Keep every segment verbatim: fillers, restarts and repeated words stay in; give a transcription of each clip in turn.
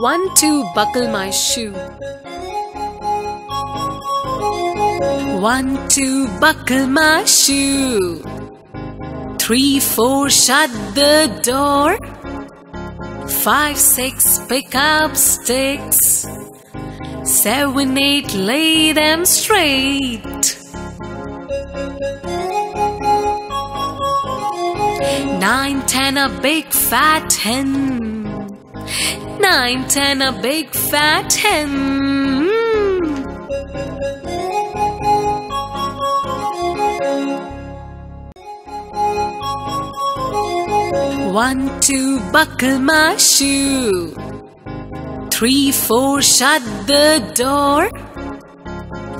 One, two, buckle my shoe. One, two, buckle my shoe. Three, four, shut the door. Five, six, pick up sticks. Seven, eight, lay them straight. Nine, ten, a big fat hen. Nine, ten, a big fat hen. One, two, buckle my shoe. Three, four, shut the door.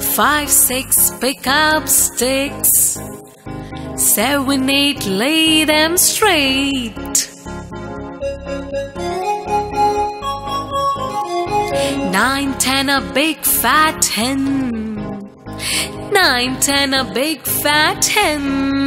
Five, six, pick up sticks. Seven, eight, lay them straight. Nine, ten, a big fat hen. Nine, ten, a big fat hen.